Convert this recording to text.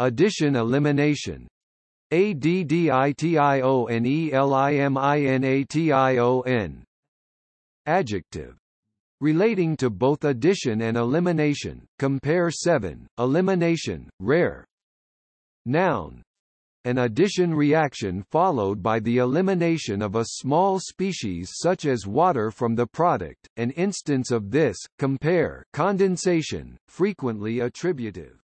Addition elimination. Additionelimination. Adjective. Relating to both addition and elimination. Compare 7, elimination, rare. Noun. An addition reaction followed by the elimination of a small species such as water from the product. An instance of this, compare condensation, frequently attributive.